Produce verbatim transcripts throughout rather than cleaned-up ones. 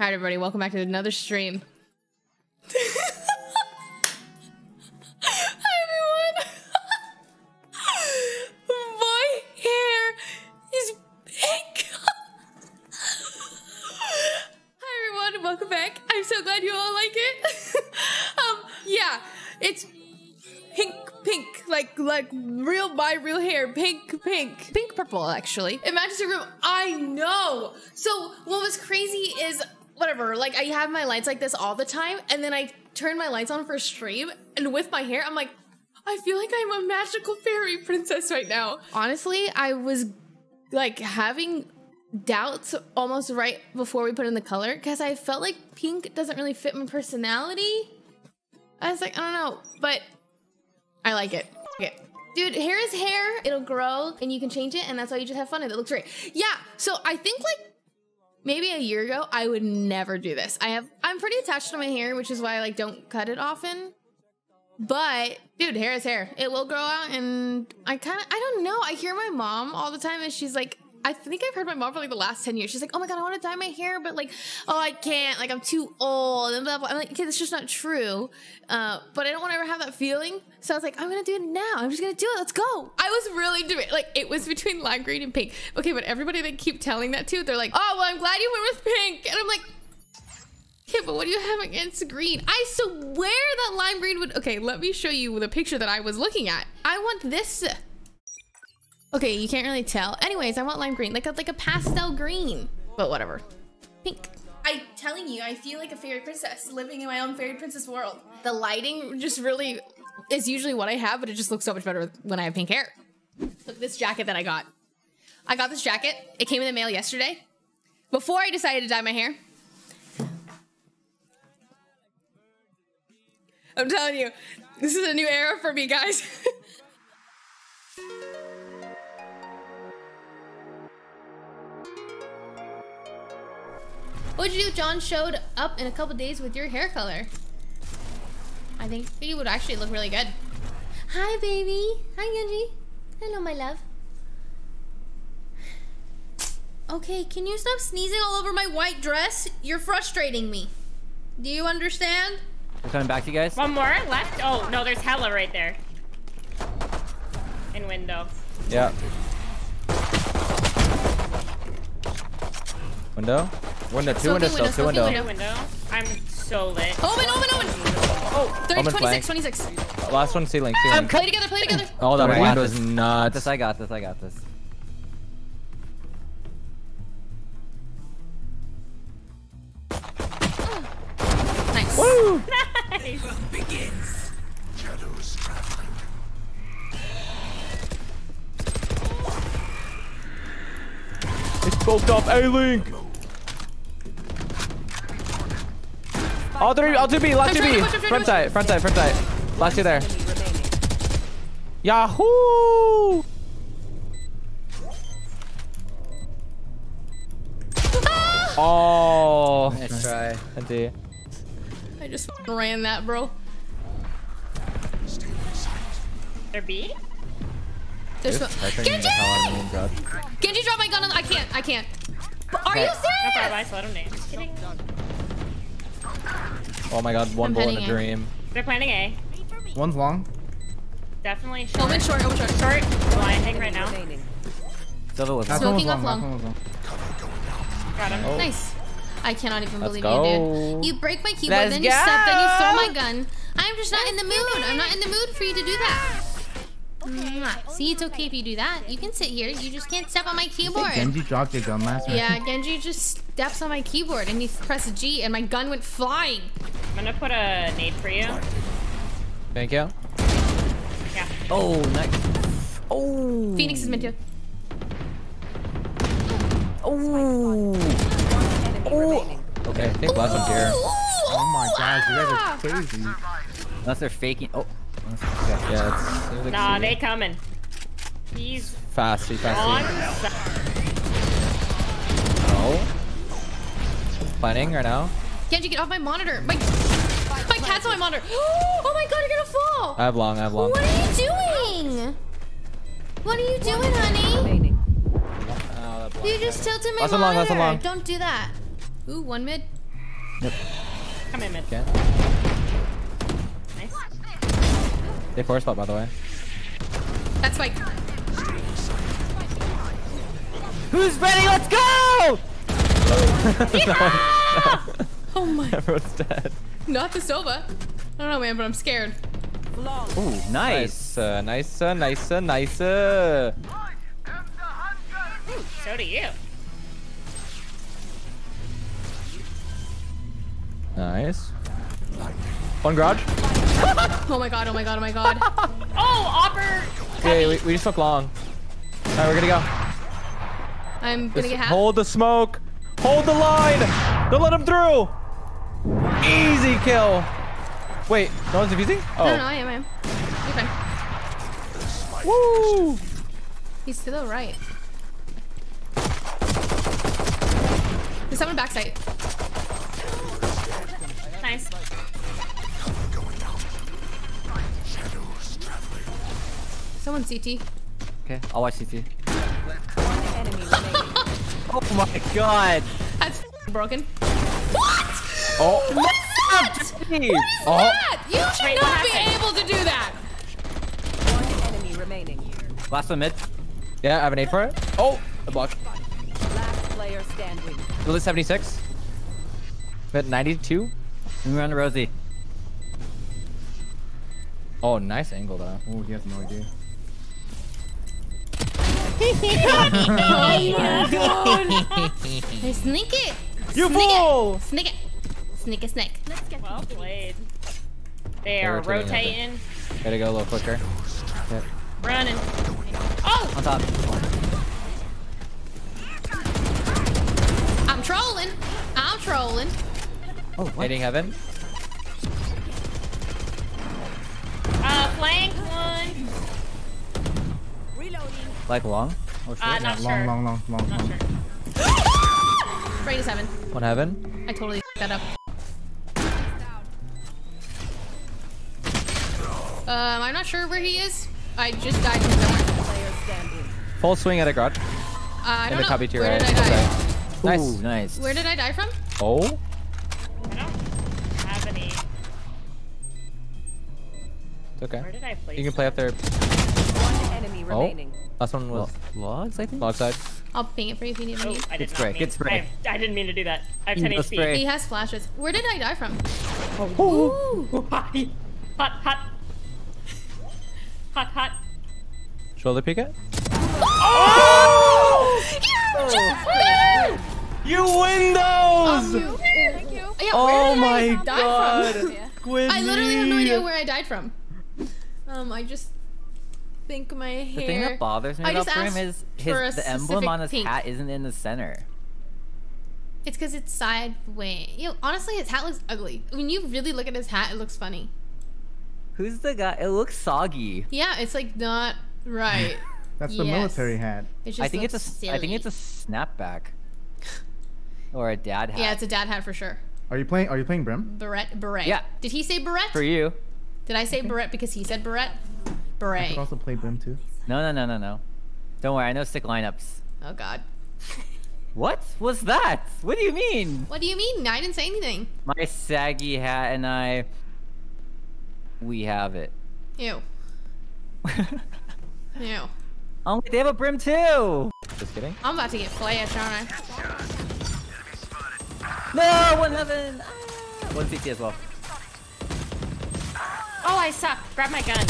Hi everybody, welcome back to another stream. Hi everyone. My hair is pink. Hi everyone, welcome back. I'm so glad you all like it. um, yeah, it's pink, pink, like like real my real hair, pink, pink, pink purple actually. It matches the room. I know. So what was crazy is. Whatever, like I have my lights like this all the time, and then I turn my lights on for stream, and with my hair, I'm like, I feel like I'm a magical fairy princess right now. Honestly, I was like having doubts almost right before we put in the color, because I felt like pink doesn't really fit my personality. I was like, I don't know, but I like it. Okay. Dude, hair is hair. It'll grow, and you can change it, and that's why you just have fun. It looks great. Yeah, so I think like maybe a year ago, I would never do this. I have, I'm pretty attached to my hair, which is why I like don't cut it often. But dude, hair is hair. It will grow out, and I kind of, I don't know. I hear my mom all the time, and she's like, I think I've heard my mom for like the last ten years. She's like, oh my God, I want to dye my hair, but like, oh, I can't. Like, I'm too old. And blah, blah. I'm like, okay, that's just not true. Uh, but I don't want to ever have that feeling. So I was like, I'm going to do it now. I'm just going to do it. Let's go. I was really doing it. Like, it was between lime green and pink. Okay, but everybody that keep telling that to, they're like, oh, well, I'm glad you went with pink. And I'm like, yeah, but what do you have against green? I swear that lime green would... Okay, let me show you the picture that I was looking at. I want this... Okay, you can't really tell. Anyways, I want lime green, like a, like a pastel green, but whatever. Pink. I'm telling you, I feel like a fairy princess living in my own fairy princess world. The lighting just really is usually what I have, but it just looks so much better when I have pink hair. Look, this jacket that I got. I got this jacket. It came in the mail yesterday before I decided to dye my hair. I'm telling you, this is a new era for me, guys. What'd you do? John showed up in a couple days with your hair color. I think it would actually look really good. Hi, baby. Hi, Genji. Hello, my love. Okay, can you stop sneezing all over my white dress? You're frustrating me. Do you understand? We're coming back to you guys. One more left? Oh, no, there's hella right there. In window. Yeah. Window? Window, two windows, window, two window. Window. window. I'm so lit. Omen, omen, omen! Oh, thirty, twenty-six, twenty-six. Last one, ceiling, ceiling. Um, play together, play together. Oh, that right. Window's nuts. This, I got this, I got this. Oh. Nice. Woo! Nice! Begins. Shadows traveling. It's both up, A-Link! All three, all two B, last two B. Front side, front side, front side. Last two there. Yahoo! Ah! Oh. Nice try. I, I just ran that, bro. There B? There's no. Genji! Genji dropped my gun on. I can't, I can't. Are you serious? Kidding. Oh my God! One I'm bull in a dream. A. They're planning A. One's long. Definitely short. Open short. Open short. Short. Flying right now. Double smoking off long. long. long. Got him. Oh. Nice. I cannot even Let's believe go. you, dude. You break my keyboard, Let's then you go. step, then you throw my gun. I'm just not Let's in the mood. I'm not in the mood for you to do that. Okay. See, it's okay if you do that. You can sit here. You just can't step on my keyboard. Genji dropped your gun last time. Yeah, Genji just steps on my keyboard and he pressed G and my gun went flying. I'm gonna put a nade for you. Thank you. Yeah. Oh, nice. Oh. Phoenix is meant to. Oh. Oh. Okay, I think last one's here. Oh my gosh, you guys are crazy. Unless they're faking. Oh. Yeah, it's, it's nah, they coming. He's fast. He's fast. No. Planning right now. Genji, get off my monitor. My my cat's on my monitor. Oh my God, you're gonna fall. I have long. I have long. What are you doing? What are you doing, honey? You just tilted my monitor. That's a long. That's a long. Don't do that. Ooh, one mid. Yep. Come in, mid. Okay. Nice. They force spot, by the way. That's like. Who's ready? Let's go! Yeah! Oh my. Everyone's dead. Not the Sova. I don't know, man, but I'm scared. Oh, nice. Nice, uh, nice, uh, nice, uh, nice. Uh. So do you. Nice. One garage. Oh my god, oh my god, oh my god. Oh, Opper! Okay, we, we just took long. Alright, we're gonna go. I'm gonna just get half. Hold the smoke. Hold the line. Don't let him through. Easy kill. Wait, no one's defusing? Oh. No, no, I am, I am. You're fine. Woo! He's to the right. There's someone backside. Nice. Someone C T. Okay, I'll watch C T. Oh my god. That's broken. What? Oh. What's that? What is oh. that? You should Wait, not be able to do that. One enemy remaining here. Last one mid. Yeah, I have an aid for it. Oh, a block. Last player standing. Lily seventy-six. Mid ninety-two. And we're on to Rosie. Oh, nice angle though. Oh, he has no idea. Oh my god! Hey, sneak it! You sneak fool! It. Sneak it! Sneak it, sneak. Let's get well played. They are rotating. rotating. Gotta go a little quicker. Yep. Running. Oh! On top. I'm trolling. I'm trolling. Oh, what? Hating heaven. Uh, flank one. Reloading. Like long? Oh, uh, not sure. Long, long, long, long, not long. Sure. Reyna seven. One heaven. I totally f***ed that up. Um, I'm not sure where he is. I just died from somewhere. Full swing at a garage. Uh, I don't In the know. Copy to your where right. did I die? Okay. Nice. Ooh, nice. Where did I die from? Oh. I don't have any. Okay. Where did I place you can play up there. One enemy oh. remaining. Last one was logs, I think. Log side. I'll ping it for you if you need me. Oh, Get spray. Get spray. I, I didn't mean to do that. I have ten H P. Spray. He has flashes. Where did I die from? Oh. Ooh. Ooh. Hot, hot, hot, hot. Shoulder peek it. Oh! Oh! You're oh. just there. You windows. Um, Thank you. Yeah, oh my I god. From? Yeah. I literally have no idea where I died from. Um, I just think my hair. The thing that bothers me I about Brim is his, the emblem on his pink. hat isn't in the center. It's because it's sideways. You know, honestly, his hat looks ugly. When you really look at his hat, it looks funny. Who's the guy? It looks soggy. Yeah, it's like not right. That's the yes. military hat. It just I think looks it's a. Silly. I think it's a snapback. Or a dad hat. Yeah, it's a dad hat for sure. Are you playing? Are you playing Brim? Beret, beret. Yeah. Did he say beret? For you. Did I say beret because he said beret? Beret. I could also play Brim too. No, no, no, no, no. Don't worry, I know sick lineups. Oh God. What was that? What do you mean? What do you mean? I didn't say anything. My saggy hat and I. We have it. Ew. Ew. Oh, they have a Brim too. Just kidding. I'm about to get flashed, aren't I? No! One heaven! Ah. One C T as well. Oh, I suck. Grab my gun.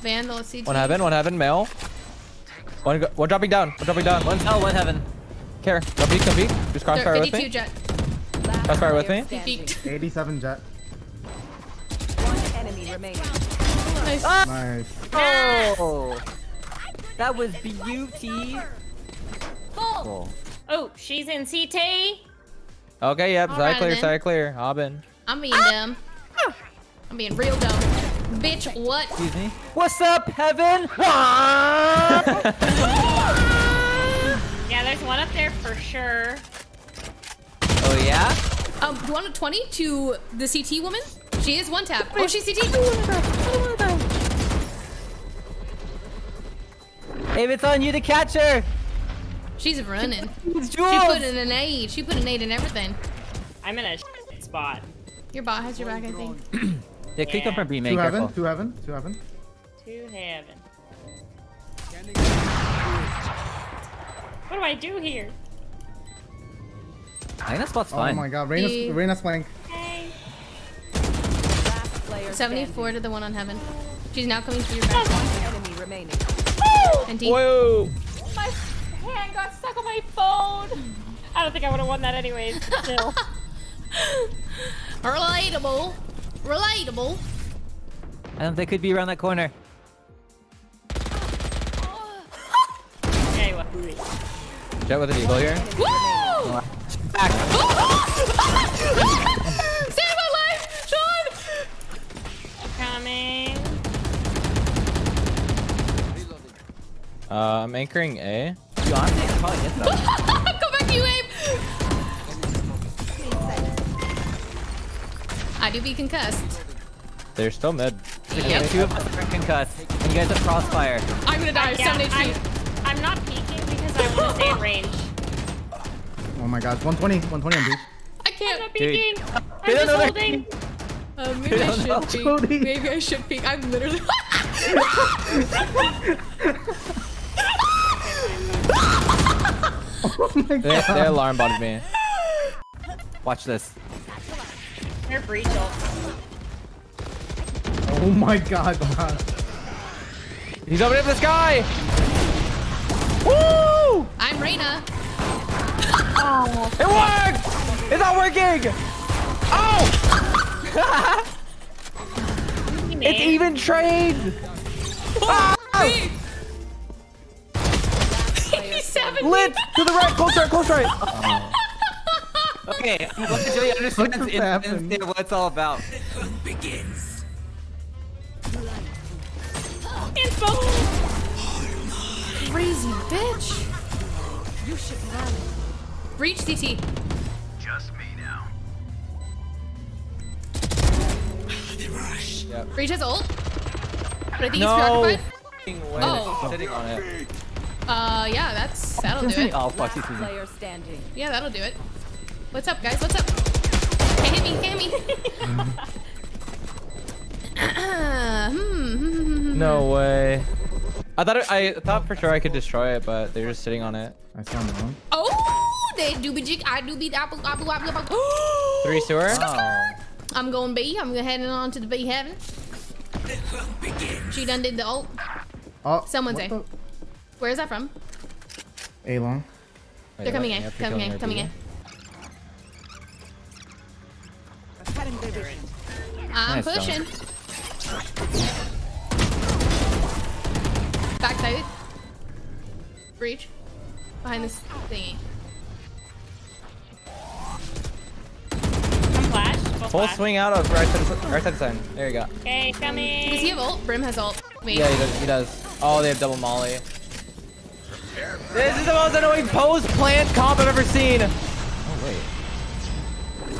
Vandal C T. One heaven, one heaven, male. One, one dropping down, one dropping down. One, oh, one heaven. Care. Don't peek, don't peek. Just crossfire with me. Jet. Crossfire with me. eighty-seven jet. One enemy remaining. Nice. Oh. Nice. Oh! That was beauty. Cool. Oh, she's in C T. Okay, yep. All side right, clear, then. side clear. Hobbin. I'm being ah! dumb. I'm being real dumb. Bitch, what? Excuse me. What's up, heaven? Yeah, there's one up there for sure. Oh, yeah? Um, do you want a twenty to the C T woman? She is one tap. Oh, she's C T. Abe, it's on you to catch her. She's running. She put in an aid. She put an aid in everything. I'm in a shit spot. Your bot has your back, I think. Yeah, click yeah. up from B, make careful. Two heaven, two heaven, two heaven. What do I do here? Reyna's spot's fine. Oh my god, Reyna's, he... Reyna's flank. Hey. seventy-four to the one on heaven. She's now coming through your back. One enemy remaining. Oh! And whoa! My hand got stuck on my phone. I don't think I would have won that anyways. But still. Relatable. Relatable. Um, they could be around that corner. Jet with an eagle here. Woo! Oh, back. Save my life, Sean! Coming. Uh, I'm anchoring A. Yo, I'm probably hit that. Come back, you Abe! I do be concussed. They're still mid. Yep. Two of us are concussed. And you guys have crossfire. I'm gonna die. Yeah, seven H P. I'm not peeking because I want to stay in range. Oh my gosh, one twenty, one twenty on Breach. I can't. I'm not peeking. Dude. I'm just holding. Uh, maybe I should know. peek. Cody. Maybe I should peek. I'm literally. Oh my god. They, they alarm botted me. Watch this. They're Breach ult. Oh my god. He's over in the sky. Woo! I'm Reyna. Oh. It worked! It's not working! Oh! It's even trade! Oh! Lit! To the right! Close right! Close right! Oh. Okay, I'm going to show you understand what it's all about. Begins. Info! Crazy bitch! You should run. Breach C T. Just me now. They rush. Yep. Breach has ult. But I think no he's preoccupied. Oh. It's sitting on it. Uh, yeah, that's that'll do it. Oh fuck, he's player standing. Yeah, that'll do it. What's up, guys? What's up? Can't hit me, can't hit me. No way. I thought it, I thought for sure I could destroy it, but they're just sitting on it. I found one. Oh, they do be jig. I do be apple apple apple apple. Three sewer. Oh. I'm going B. I'm heading on to the B heaven. She done did the ult. Oh, someone say. The... Where is that from? A long. Wait, they're coming in. Coming in. Coming in. I'm nice pushing. Dunk. Backside. Breach. Behind this thingy. I'm flash. Full flash. Swing out of right side, right side sign. There you go. Okay, coming. Does he have ult? Brim has ult. Wait. Yeah, he does. He does. Oh, they have double molly. This is the most annoying post plant comp I've ever seen. Oh, wait.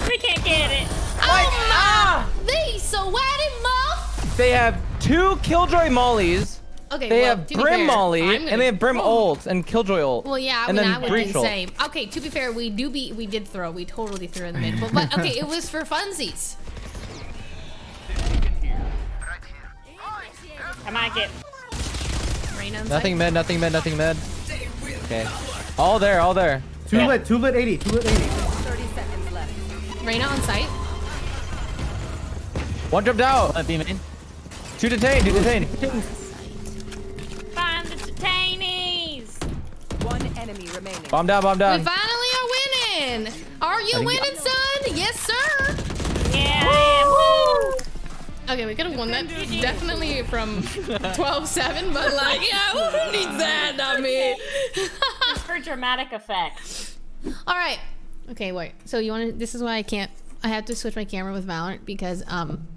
We can't get it. Oh, like, my. Ah! They so wetty muff. They have two Killjoy mollies. Okay, they well, have Brim fair, Molly, gonna... and they have Brim oh. ult, and Killjoy ult. Well, yeah, I mean, that would be the same. Okay, to be fair, we do be, we did throw, we totally threw in the mid, but, but okay, it was for funsies. I might get nothing mid, nothing mid, nothing mid. Okay, all there, all there. Two yeah. lit, two lit eighty, two lit eighty. thirty seconds left. Reyna on site. One jumped out. Uh, B main. Two detained, two detained. Enemy remaining. Bomb down, bomb down. We finally are winning. Are you winning, son? Yes, sir. Yeah, I am. Okay, we could have won that definitely from twelve seven, but like, yeah, who needs that? Not me. Just for dramatic effect. All right. Okay, wait. So you want to? This is why I can't. I have to switch my camera with Valorant because um.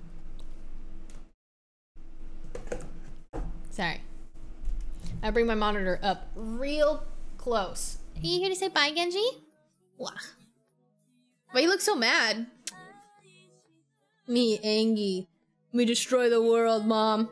Sorry. I bring my monitor up real close. Are you here to say bye, Genji? Wah. Why you look so mad? Me, Angie. We destroy the world, Mom.